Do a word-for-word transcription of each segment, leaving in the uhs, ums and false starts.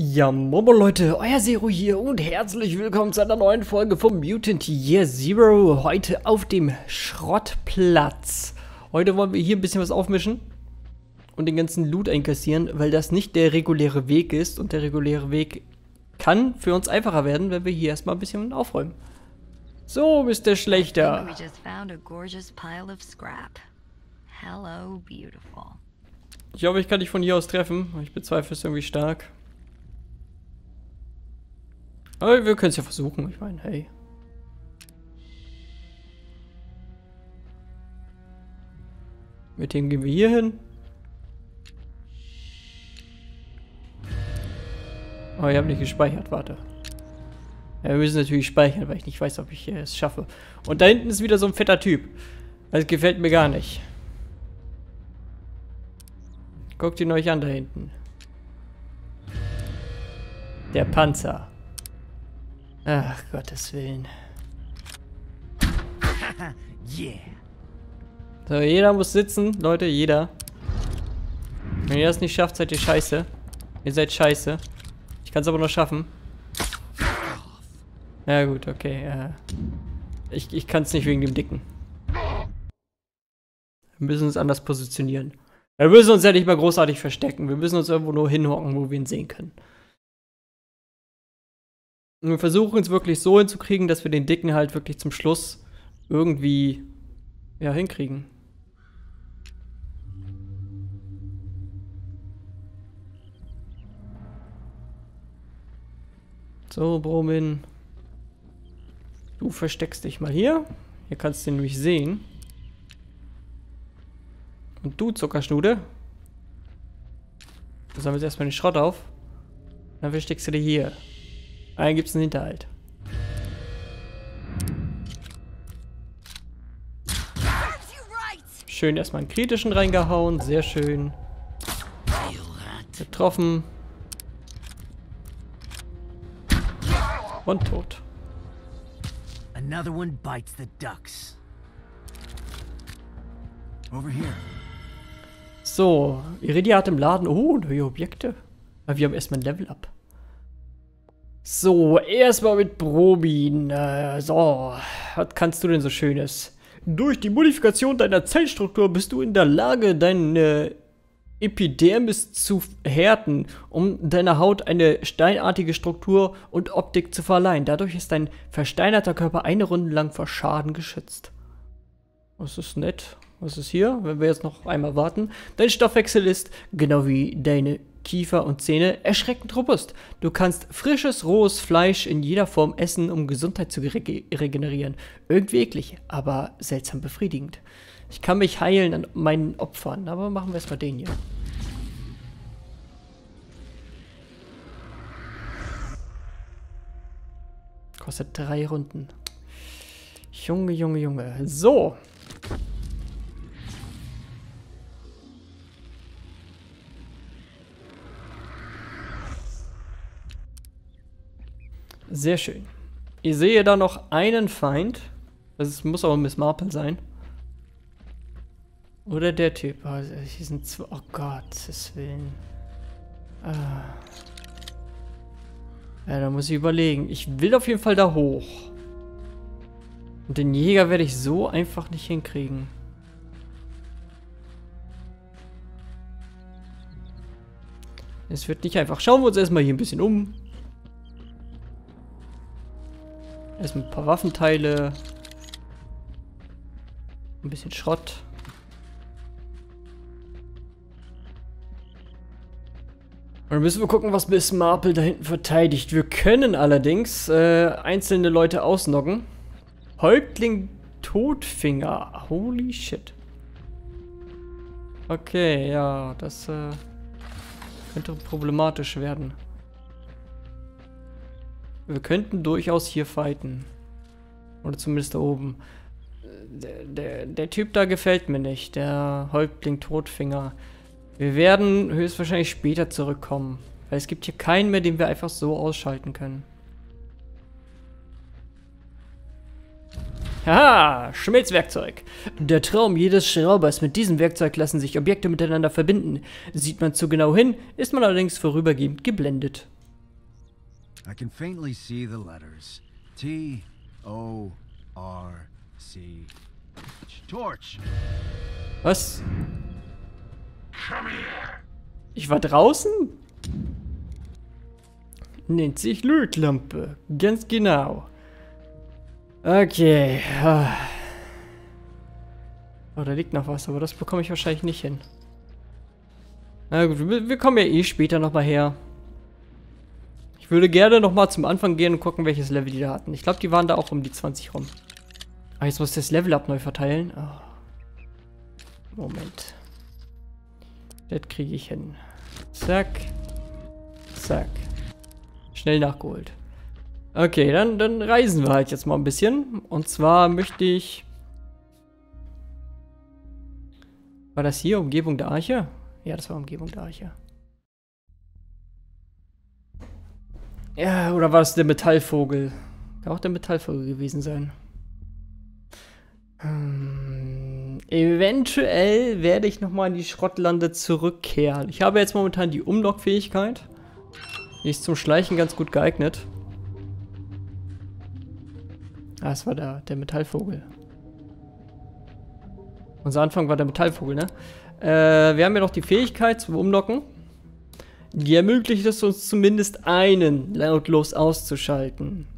Ja, momo Leute, euer Zero hier und herzlich willkommen zu einer neuen Folge von Mutant Year Zero, heute auf dem Schrottplatz. Heute wollen wir hier ein bisschen was aufmischen und den ganzen Loot einkassieren, weil das nicht der reguläre Weg ist und der reguläre Weg kann für uns einfacher werden, wenn wir hier erstmal ein bisschen aufräumen. So, Mister Schlechter. Ich hoffe, ich kann dich von hier aus treffen, ich bezweifle es irgendwie stark. Aber wir können es ja versuchen, ich meine, hey. Mit dem gehen wir hier hin. Oh, ich habe nicht gespeichert, warte. Ja, wir müssen natürlich speichern, weil ich nicht weiß, ob ich es schaffe. Und da hinten ist wieder so ein fetter Typ. Das gefällt mir gar nicht. Guckt ihn euch an da hinten. Der Panzer. Ach, Gottes Willen. Yeah. So, jeder muss sitzen, Leute, jeder. Wenn ihr das nicht schafft, seid ihr scheiße. Ihr seid scheiße. Ich kann es aber noch schaffen. Ja gut, okay. Äh, ich ich kann es nicht wegen dem Dicken. Wir müssen uns anders positionieren. Wir müssen uns ja nicht mal großartig verstecken. Wir müssen uns irgendwo nur hinhocken, wo wir ihn sehen können. Und wir versuchen es wirklich so hinzukriegen, dass wir den Dicken halt wirklich zum Schluss irgendwie ja hinkriegen. So, Bromin. Du versteckst dich mal hier. Hier kannst du ihn nämlich sehen. Und du, Zuckerschnude. Du sammelst erstmal den Schrott auf. Dann versteckst du dich hier. Einen gibt es einen Hinterhalt. Schön erstmal einen kritischen reingehauen. Sehr schön. Getroffen. Und tot. Another one bites the ducks. Over here. So, Iridiat im Laden. Oh, neue Objekte. Aber wir haben erstmal ein Level up. So, erstmal mit Bromin. Äh, so, was kannst du denn so Schönes? Durch die Modifikation deiner Zellstruktur bist du in der Lage, deine Epidermis zu härten, um deiner Haut eine steinartige Struktur und Optik zu verleihen. Dadurch ist dein versteinerter Körper eine Runde lang vor Schaden geschützt. Das ist nett. Was ist hier? Wenn wir jetzt noch einmal warten. Dein Stoffwechsel ist, genau wie deine Kiefer und Zähne, erschreckend robust. Du kannst frisches, rohes Fleisch in jeder Form essen, um Gesundheit zu re regenerieren. Irgendwie eklig, aber seltsam befriedigend. Ich kann mich heilen an meinen Opfern, aber machen wir erstmal den hier. Kostet drei Runden. Junge, Junge, Junge. So. Sehr schön. Ich sehe da noch einen Feind. Das muss aber Miss Marple sein. Oder der Typ. Also hier sind zwei. Oh Gottes Willen. Ah. Ja, da muss ich überlegen. Ich will auf jeden Fall da hoch. Und den Jäger werde ich so einfach nicht hinkriegen. Es wird nicht einfach. Schauen wir uns erstmal hier ein bisschen um. Erstmal ein paar Waffenteile. Ein bisschen Schrott. Und dann müssen wir gucken, was Miss Marple da hinten verteidigt. Wir können allerdings äh, einzelne Leute ausnocken. Häuptling Totfinger. Holy shit. Okay, ja, das äh, könnte problematisch werden. Wir könnten durchaus hier fighten. Oder zumindest da oben. Der, der, der Typ da gefällt mir nicht. Der Häuptling Totfinger. Wir werden höchstwahrscheinlich später zurückkommen. Weil es gibt hier keinen mehr, den wir einfach so ausschalten können. Haha, Schmelzwerkzeug. Der Traum jedes Schraubers. Mit diesem Werkzeug lassen sich Objekte miteinander verbinden. Sieht man zu genau hin, ist man allerdings vorübergehend geblendet. I can faintly see the letters. T O R C H. Torch! Was? Ich war draußen? Nennt sich Lötlampe. Ganz genau. Okay. Oh, da liegt noch was, aber das bekomme ich wahrscheinlich nicht hin. Na gut, wir, wir kommen ja eh später nochmal her. Ich würde gerne nochmal zum Anfang gehen und gucken, welches Level die da hatten. Ich glaube, die waren da auch um die zwanzig rum. Ah, jetzt muss ich das Level-Up neu verteilen. Oh. Moment. Das kriege ich hin. Zack. Zack. Schnell nachgeholt. Okay, dann, dann reisen wir halt jetzt mal ein bisschen. Und zwar möchte ich... War das hier? Umgebung der Arche? Ja, das war Umgebung der Arche. Ja, oder war das der Metallvogel? Kann auch der Metallvogel gewesen sein. Hm, eventuell werde ich nochmal in die Schrottlande zurückkehren. Ich habe jetzt momentan die Umlock-Fähigkeit. Die ist zum Schleichen ganz gut geeignet. Ah, es war der, der Metallvogel. Unser Anfang war der Metallvogel, ne? Äh, wir haben ja noch die Fähigkeit zum Umlocken. Die ermöglicht es uns zumindest einen lautlos auszuschalten.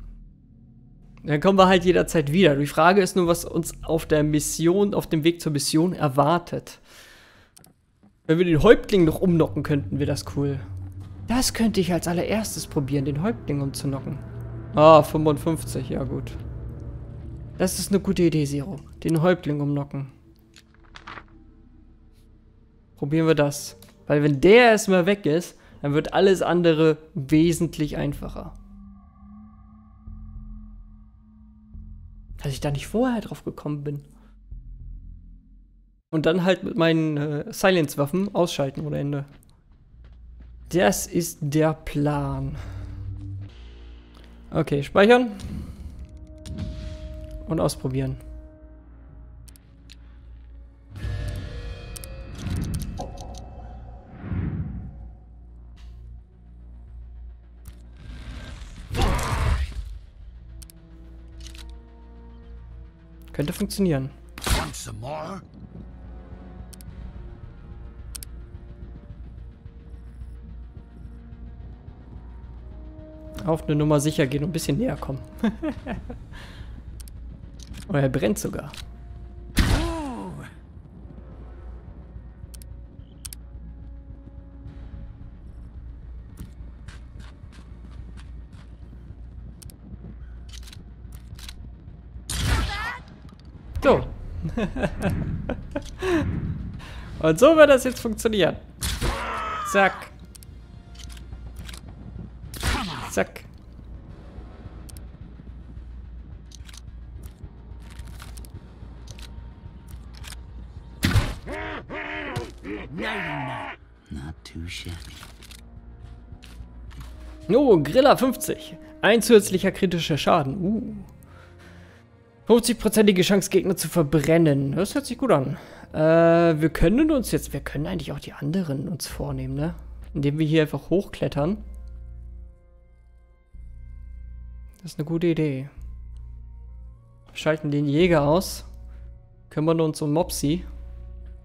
Dann kommen wir halt jederzeit wieder. Die Frage ist nur, was uns auf der Mission, auf dem Weg zur Mission erwartet. Wenn wir den Häuptling noch umnocken könnten, wäre das cool. Das könnte ich als allererstes probieren, den Häuptling umzunocken. Ah, fünfundfünfzig, ja gut. Das ist eine gute Idee, Zero. Den Häuptling umnocken. Probieren wir das. Weil wenn der erstmal weg ist, dann wird alles andere wesentlich einfacher. Dass ich da nicht vorher drauf gekommen bin. Und dann halt mit meinen äh, Silence-Waffen ausschalten ohne Ende. Das ist der Plan. Okay, speichern. Und ausprobieren. Könnte funktionieren. Auf eine Nummer sicher gehen und ein bisschen näher kommen. Oh, er brennt sogar. So. Und so wird das jetzt funktionieren. Zack. Zack. Oh, Griller fünfzig. Ein zusätzlicher kritischer Schaden. Uh. fünfzig prozentige Chance, Gegner zu verbrennen. Das hört sich gut an. Äh, wir können uns jetzt... Wir können eigentlich auch die anderen uns vornehmen, ne? Indem wir hier einfach hochklettern. Das ist eine gute Idee. Schalten den Jäger aus. Kümmern uns um Mopsy.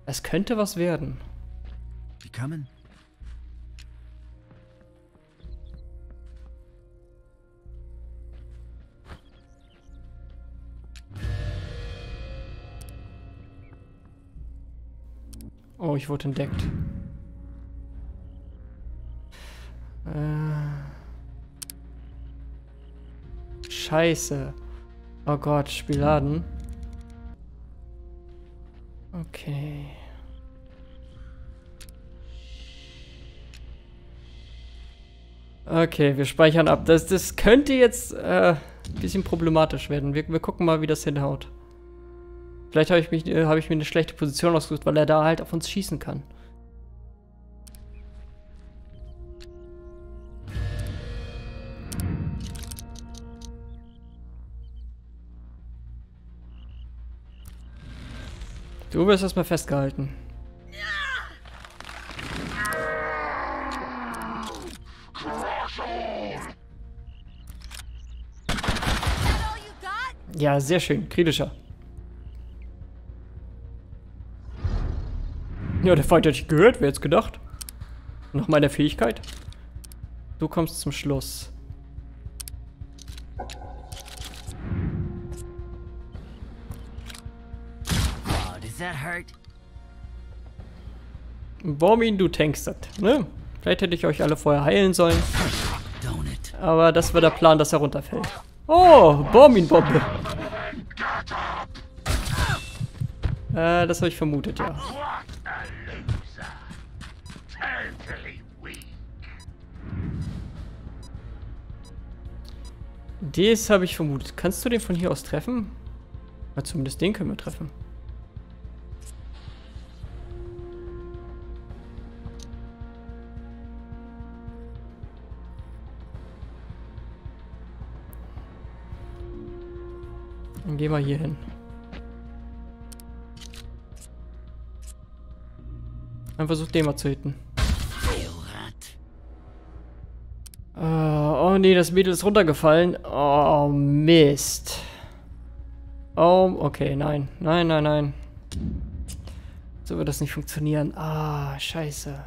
Es könnte was werden. Die kommen. Oh, ich wurde entdeckt. Äh. Scheiße. Oh Gott, Spielladen. Okay. Okay, wir speichern ab. Das, das könnte jetzt äh, ein bisschen problematisch werden. Wir, wir gucken mal, wie das hinhaut. Vielleicht habe ich, mich, äh, hab ich mir eine schlechte Position ausgesucht, weil er da halt auf uns schießen kann. Du wirst erstmal festgehalten. Ja, sehr schön. Kritischer. Ja, der Feind hat dich gehört. Wer hätte es gedacht? Nach meiner Fähigkeit. Du kommst zum Schluss. Oh, does that hurt? Bormin, du tankst das, ne? Vielleicht hätte ich euch alle vorher heilen sollen. Aber das war der Plan, dass er runterfällt. Oh, Bormin-Bombe. Äh, das habe ich vermutet, ja. Das habe ich vermutet. Kannst du den von hier aus treffen? Na, zumindest den können wir treffen. Dann gehen wir hier hin. Dann versucht den mal zu hitten. Uh, oh nee, das Mädel ist runtergefallen. Oh Mist. Oh, okay, nein. Nein, nein, nein. So wird das nicht funktionieren. Ah, scheiße.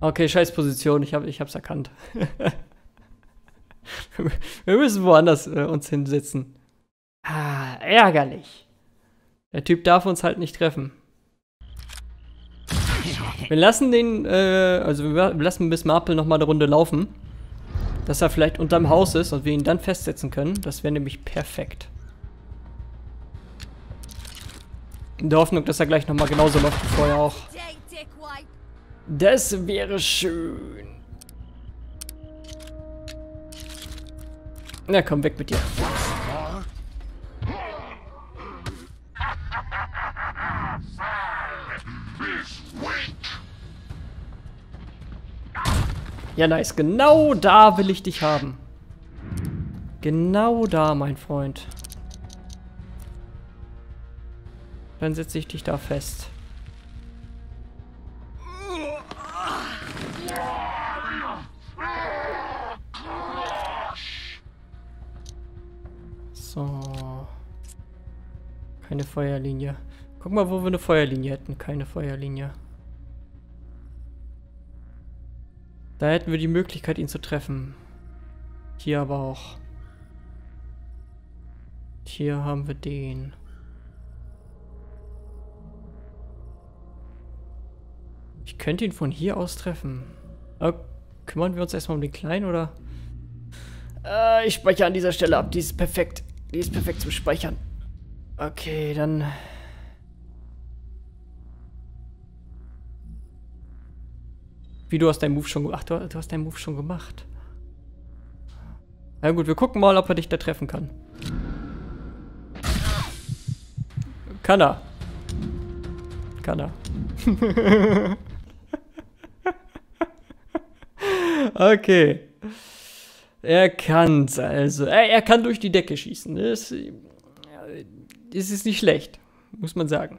Okay, scheiß Position. Ich, hab, ich hab's erkannt. Wir müssen woanders äh, uns hinsetzen. Ah, ärgerlich. Der Typ darf uns halt nicht treffen. Wir lassen den, äh, also wir lassen Miss Marple nochmal eine Runde laufen. Dass er vielleicht unterm Haus ist und wir ihn dann festsetzen können. Das wäre nämlich perfekt. In der Hoffnung, dass er gleich nochmal genauso läuft wie vorher auch. Das wäre schön. Na komm, weg mit dir. Ja, nice. Genau da will ich dich haben. Genau da, mein Freund. Dann setze ich dich da fest. So. Keine Feuerlinie. Guck mal, wo wir eine Feuerlinie hätten. Keine Feuerlinie. Da hätten wir die Möglichkeit, ihn zu treffen. Hier aber auch. Hier haben wir den. Ich könnte ihn von hier aus treffen. Äh, kümmern wir uns erstmal um den Kleinen, oder? Äh, ich speichere an dieser Stelle ab. Die ist perfekt. Die ist perfekt zum Speichern. Okay, dann... Wie, du hast deinen Move schon gemacht? Ach, du hast deinen Move schon gemacht. Na gut, wir gucken mal, ob er dich da treffen kann. Kann er. Kann er. Okay. Er kann's also. Er, er kann durch die Decke schießen. Das, das ist nicht schlecht, muss man sagen.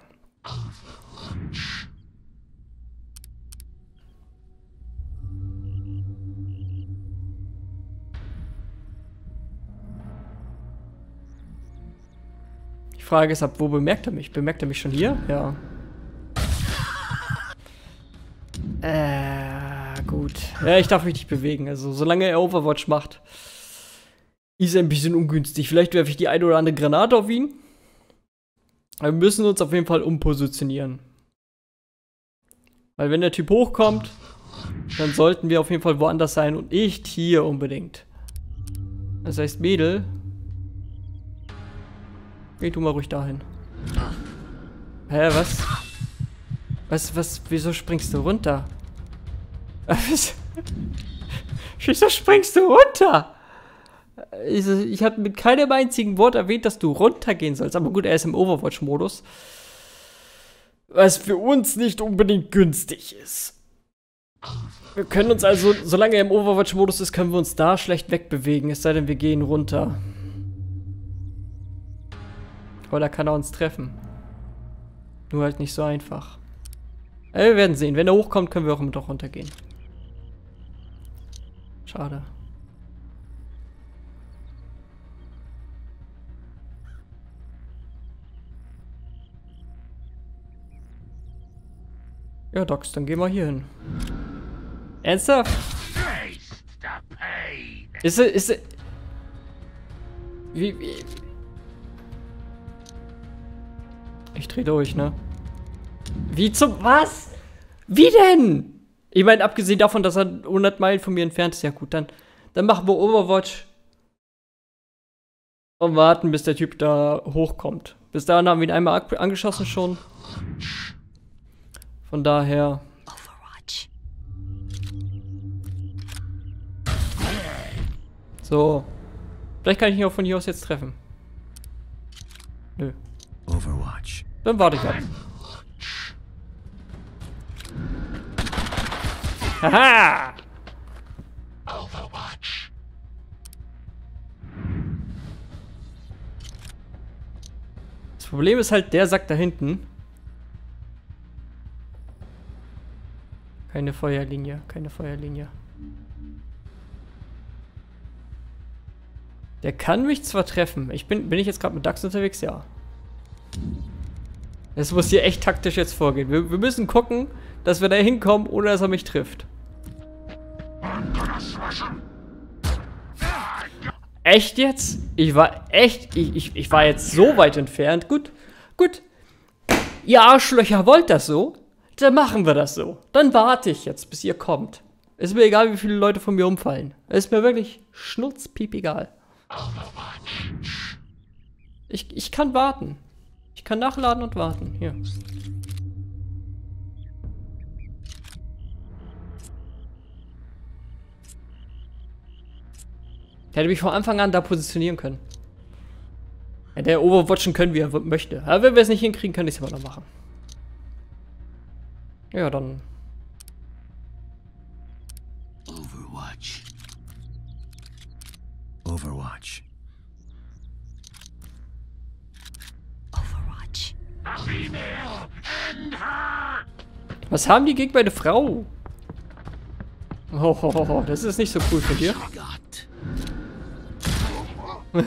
Die Frage ist ab, wo bemerkt er mich? Bemerkt er mich schon hier? Ja. Äh, gut. Ja, ich darf mich nicht bewegen. Also, solange er Overwatch macht, ist er ein bisschen ungünstig. Vielleicht werfe ich die eine oder andere Granate auf ihn. Wir müssen uns auf jeden Fall umpositionieren. Weil wenn der Typ hochkommt, dann sollten wir auf jeden Fall woanders sein und nicht hier unbedingt. Das heißt, Mädel... Geh du mal ruhig dahin. Hä, was? Was, was, wieso springst du runter? Wieso springst du runter? Ich, ich habe mit keinem einzigen Wort erwähnt, dass du runtergehen sollst. Aber gut, er ist im Overwatch-Modus. Was für uns nicht unbedingt günstig ist. Wir können uns also, solange er im Overwatch-Modus ist, können wir uns da schlecht wegbewegen. Es sei denn, wir gehen runter. Aber da kann er uns treffen. Nur halt nicht so einfach. Aber wir werden sehen. Wenn er hochkommt, können wir auch immer doch runtergehen. Schade. Ja, Docs, dann gehen wir hier hin. Ernsthaft? Ist er, ist er... Wie, wie... Ich dreh durch, ne? Wie zum... Was? Wie denn? Ich meine, abgesehen davon, dass er hundert Meilen von mir entfernt ist. Ja gut, dann... Dann machen wir Overwatch. Und warten, bis der Typ da hochkommt. Bis dahin haben wir ihn einmal angeschossen schon. Von daher... Overwatch. So. Vielleicht kann ich ihn auch von hier aus jetzt treffen. Nö. Overwatch. Dann warte ich ab. Haha! Overwatch. Das Problem ist halt, der Sack da hinten. Keine Feuerlinie, keine Feuerlinie. Der kann mich zwar treffen. Ich bin, bin ich jetzt gerade mit Dax unterwegs? Ja. Es muss hier echt taktisch jetzt vorgehen. Wir, wir müssen gucken, dass wir da hinkommen, ohne dass er mich trifft. Echt jetzt? Ich war echt... Ich, ich, ich war jetzt so weit entfernt. Gut, gut. Ihr Arschlöcher wollt das so? Dann machen wir das so. Dann warte ich jetzt, bis ihr kommt. Ist mir egal, wie viele Leute von mir umfallen. Ist mir wirklich schnurzpiep egal. Ich, ich kann warten. Ich kann nachladen und warten. Hier. Der hätte mich von Anfang an da positionieren können. Hätte er overwatchen können, wie er möchte. Aber wenn wir es nicht hinkriegen, kann ich es immer noch machen. Ja, dann... Overwatch. Overwatch. Overwatch. Was haben die gegen meine Frau? Oh, oh, oh, oh, das ist nicht so cool von dir. You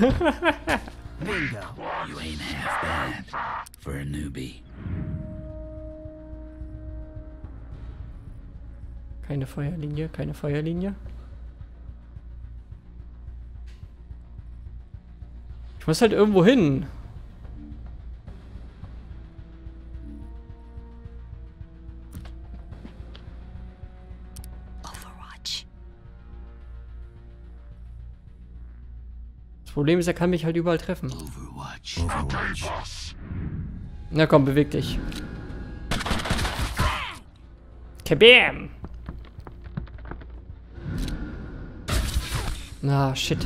ain't half bad for a newbie. Keine Feuerlinie, keine Feuerlinie. Ich muss halt irgendwo hin. Overwatch. Das Problem ist, er kann mich halt überall treffen. Overwatch. Overwatch. Na komm, beweg dich. Kabam! Na, ah, shit.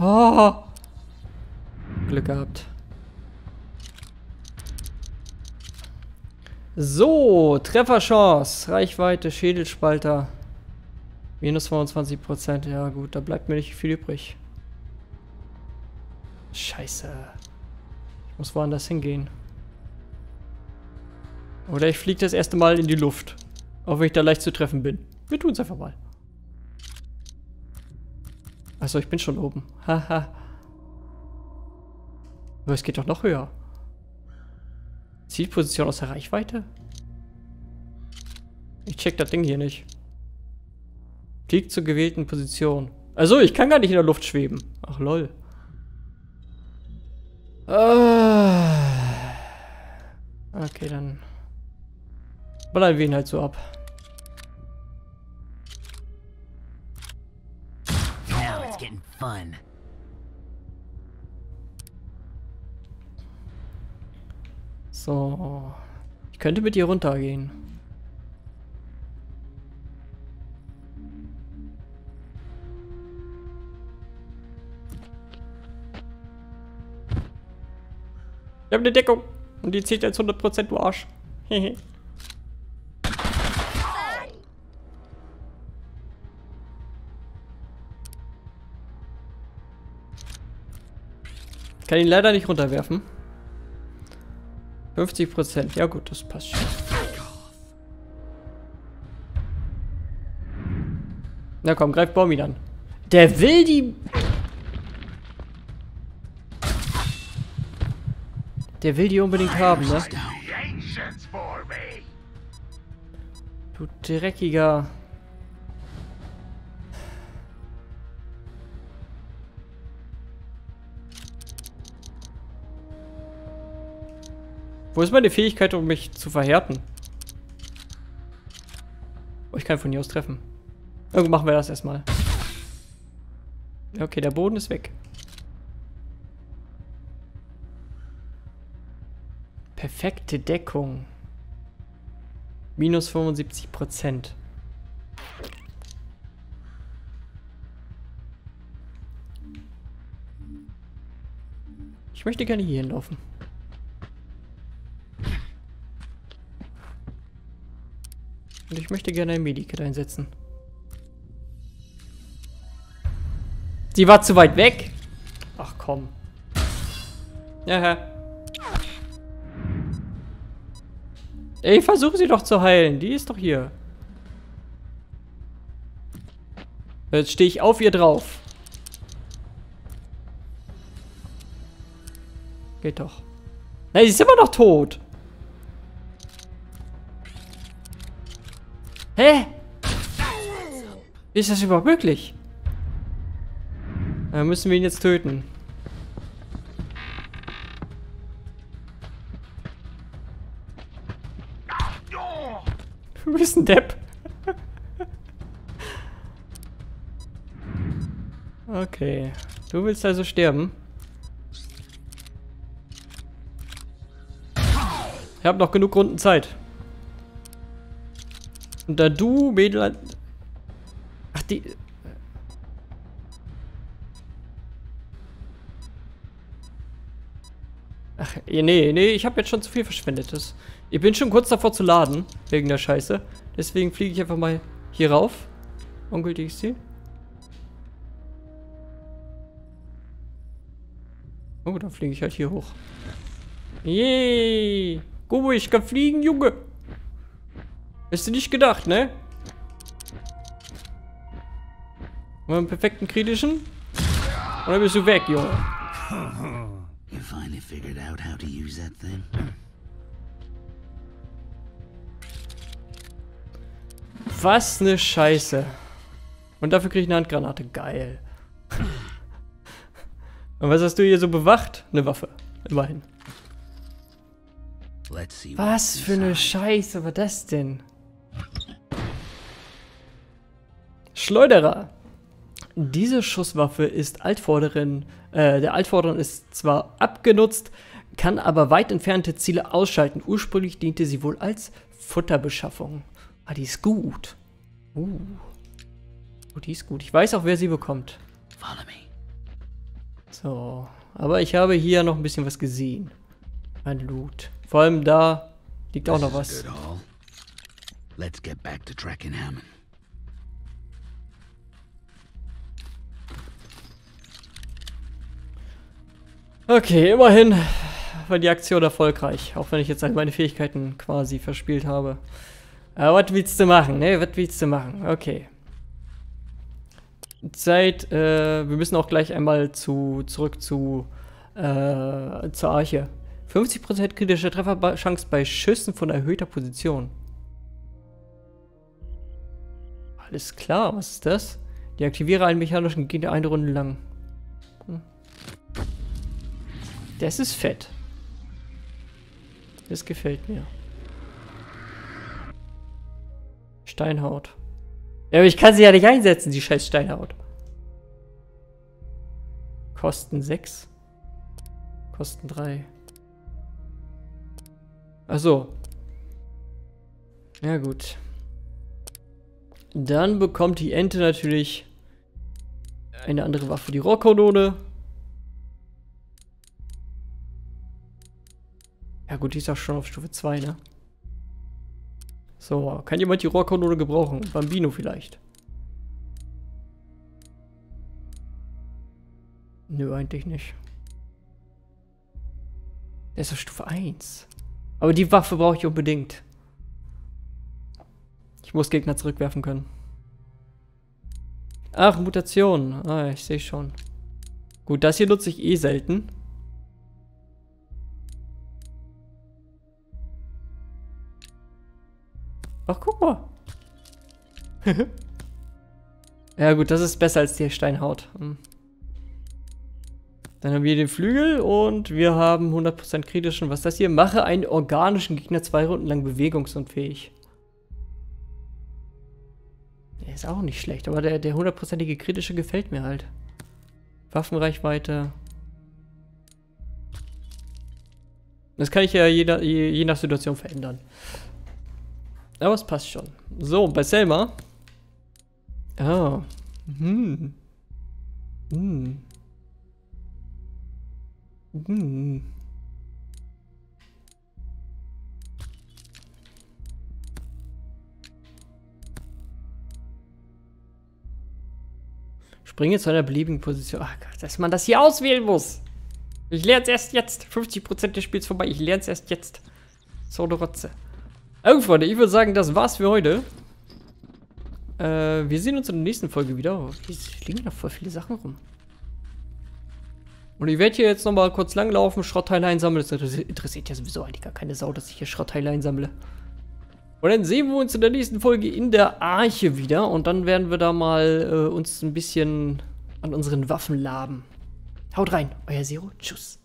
Oh! Glück gehabt. So, Trefferchance. Reichweite, Schädelspalter. Minus zweiundzwanzig Prozent. Ja gut, da bleibt mir nicht viel übrig. Scheiße. Ich muss woanders hingehen. Oder ich fliege das erste Mal in die Luft. Auch wenn ich da leicht zu treffen bin. Wir tun es einfach mal. Achso, ich bin schon oben. Haha. Aber es geht doch noch höher. Zielposition aus der Reichweite? Ich check das Ding hier nicht. Fliegt zur gewählten Position. Also, ich kann gar nicht in der Luft schweben. Ach lol. Ah. Okay, dann... ballern wir ihn halt so ab. Now it's getting fun. So. Ich könnte mit ihr runtergehen. Ich habe eine Deckung. Und die zählt jetzt hundert Prozent, du Arsch. Hehe. Kann ihn leider nicht runterwerfen. fünfzig Prozent. Ja gut, das passt schon. Na komm, greif Baumi an. Der will die... Der will die unbedingt haben, ne? Du dreckiger... Wo ist meine Fähigkeit, um mich zu verhärten? Oh, ich kann von hier aus treffen. Na gut, machen wir das erstmal. Okay, der Boden ist weg. Perfekte Deckung. Minus fünfundsiebzig Prozent. Ich möchte gerne hier hinlaufen. Und ich möchte gerne ein Medikit einsetzen. Sie war zu weit weg. Ach komm. Ja. Ey, versuche sie doch zu heilen. Die ist doch hier. Jetzt stehe ich auf ihr drauf. Geht doch. Nein, sie ist immer noch tot. Hä? Wie ist das überhaupt möglich? Dann müssen wir ihn jetzt töten. Du bist ein Depp. Okay. Du willst also sterben? Ich habe noch genug Runden Zeit. Und da du, Mädel... Ach, die... Ach, nee, nee, ich habe jetzt schon zu viel Verschwendetes. Ich bin schon kurz davor zu laden, wegen der Scheiße. Deswegen fliege ich einfach mal hier rauf. Ungültiges Ziel. Oh, dann fliege ich halt hier hoch. Yay! Guck mal, ich kann fliegen, Junge! Hast du nicht gedacht, ne? Mal einen perfekten kritischen. Und dann bist du weg, Junge. You finally figured out how to use that thing. Was ne Scheiße. Und dafür krieg ich eine Handgranate. Geil. Und was hast du hier so bewacht? Eine Waffe. Immerhin. Was für ne Scheiße war das denn? Schleuderer. Diese Schusswaffe ist Altvorderin. Äh, der Altvorderin ist zwar abgenutzt, kann aber weit entfernte Ziele ausschalten. Ursprünglich diente sie wohl als Futterbeschaffung. Ah, die ist gut. Uh. Oh, die ist gut. Ich weiß auch, wer sie bekommt. So. Aber ich habe hier noch ein bisschen was gesehen. Ein Loot. Vor allem da liegt auch noch was. Let's get back to tracking Hammond. Okay, immerhin war die Aktion erfolgreich, auch wenn ich jetzt halt meine Fähigkeiten quasi verspielt habe. Aber was willst du machen, ne? Was willst du machen? Okay. Zeit, äh, wir müssen auch gleich einmal zu, zurück zu, äh, zur Arche. fünfzig Prozent kritische Trefferchance bei Schüssen von erhöhter Position. Alles klar, was ist das? Deaktiviere einen mechanischen Gegner eine Runde lang. Hm. Das ist fett. Das gefällt mir. Steinhaut. Ja, aber ich kann sie ja nicht einsetzen, die scheiß Steinhaut. Kosten sechs. Kosten drei. Ach so. Ja gut. Dann bekommt die Ente natürlich eine andere Waffe, die Rohrkanone. Ja gut, die ist auch schon auf Stufe zwei, ne? So, kann jemand die Rohrkanone gebrauchen? Bambino vielleicht. Nö, eigentlich nicht. Der ist auf Stufe eins. Aber die Waffe brauche ich unbedingt. Ich muss Gegner zurückwerfen können. Ach, Mutation. Ah, ich sehe schon. Gut, das hier nutze ich eh selten. Ach, guck mal. Ja gut, das ist besser als die Steinhaut. Hm. Dann haben wir den Flügel und wir haben hundert Prozent kritischen. Was ist das hier? Mache einen organischen Gegner zwei Runden lang bewegungsunfähig. Der ist auch nicht schlecht, aber der, der hundertprozentige kritische gefällt mir halt. Waffenreichweite. Das kann ich ja jeder, je, je nach Situation verändern. Aber es passt schon. So, bei Selma. Ah. Hm. Hm. Hm. Springe zu einer beliebigen Position. Ach Gott, dass man das hier auswählen muss. Ich lerne es erst jetzt. fünfzig Prozent des Spiels vorbei. Ich lerne es erst jetzt. So eine Rotze. Okay, Freunde, ich würde sagen, das war's für heute. Äh, wir sehen uns in der nächsten Folge wieder. Oh, es liegen noch voll viele Sachen rum. Und ich werde hier jetzt nochmal kurz langlaufen, Schrottteile einsammeln. Das interessiert ja sowieso eigentlich gar keine Sau, dass ich hier Schrottteile einsammle. Und dann sehen wir uns in der nächsten Folge in der Arche wieder. Und dann werden wir da mal äh, uns ein bisschen an unseren Waffen laben. Haut rein, euer Zero. Tschüss.